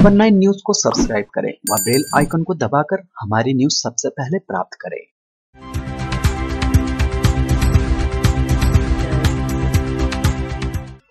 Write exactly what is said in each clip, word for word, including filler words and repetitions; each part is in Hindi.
खबर नाइन न्यूज को सब्सक्राइब करें व बेल आइकन को दबाकर हमारी न्यूज सबसे पहले प्राप्त करें।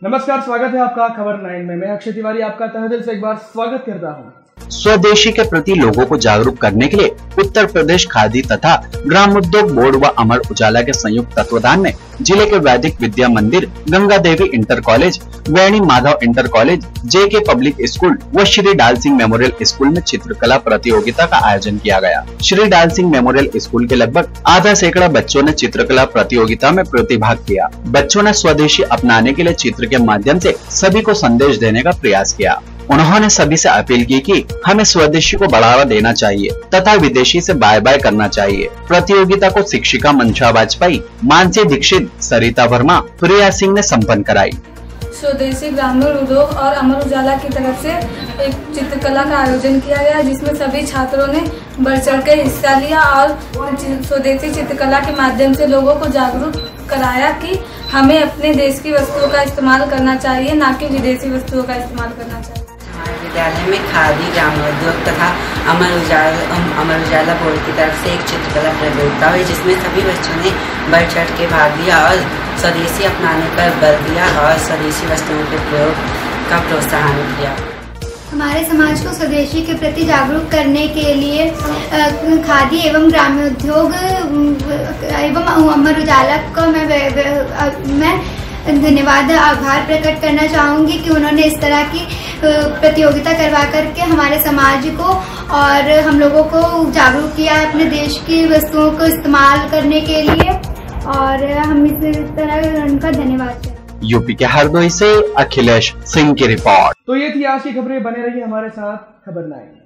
नमस्कार, स्वागत है आपका खबर नाइन में। मैं अक्षय तिवारी आपका तहे दिल से एक बार स्वागत करता हूं। स्वदेशी के प्रति लोगों को जागरूक करने के लिए उत्तर प्रदेश खादी तथा ग्रामोद्योग बोर्ड व अमर उजाला के संयुक्त तत्वाधान में जिले के Vaidik Vidya Mandir, Ganga Devi inter college, Veni Madhav inter college, JK public school व श्री डाल सिंह मेमोरियल स्कूल में चित्रकला प्रतियोगिता का आयोजन किया गया। श्री डाल सिंह मेमोरियल स्कूल के लगभग आधा सैकड़ा बच्चों ने चित्रकला प्रतियोगिता में प्रतिभाग किया। बच्चों ने स्वदेशी अपनाने के लिए चित्र के माध्यम से सभी को संदेश देने का प्रयास किया। उन्होंने सभी से अपील की कि हमें स्वदेशी को बढ़ावा देना चाहिए तथा विदेशी से बाय बाय करना चाहिए। प्रतियोगिता को शिक्षिका मनसा वाजपेयी, मानसी दीक्षित, सरिता वर्मा, प्रिया सिंह ने संपन्न कराई। स्वदेशी ग्रामीण उद्योग और अमर उजाला की तरफ से एक चित्रकला का आयोजन किया गया, जिसमें सभी छात्रों ने बढ़ चढ़ कर हिस्सा लिया और स्वदेशी चित्रकला के माध्यम से लोगों को जागरूक कराया कि हमें अपने देश की वस्तुओं का इस्तेमाल करना चाहिए, ना कि विदेशी वस्तुओं का इस्तेमाल करना चाहिए। हमारे विद्यालय में खादी, ग्रामोद्योग तथा अमर उजाला अमर उजाला बोर्ड की तरफ से एक चित्रकला प्रतियोगिता हुई, जिसमें सभी बच्चों ने बढ़ चढ़ के भाग लिया और स्वदेशी अपनाने पर बल दिया और स्वदेशी वस्तुओं के प्रयोग का प्रोत्साहन किया। हमारे समाज को स्वदेशी के प्रति जागरूक करने के लिए खादी एवं ग्रामोद्योग एवं अमर उजाला को मैं मैं धन्यवाद आभार प्रकट करना चाहूँगी कि उन्होंने इस तरह की प्रतियोगिता करवा करके हमारे समाज को और हम लोगों को जागरूक किया है अपने देश की वस्तुओं को इस्तेमाल करने के लिए, और हम इस तरह उनका धन्यवाद करें। यूपी के हरदोई से अखिलेश सिंह की रिपोर्ट। तो ये थी आज की खबरें। बने रहिए हमारे साथ खबर नाइन।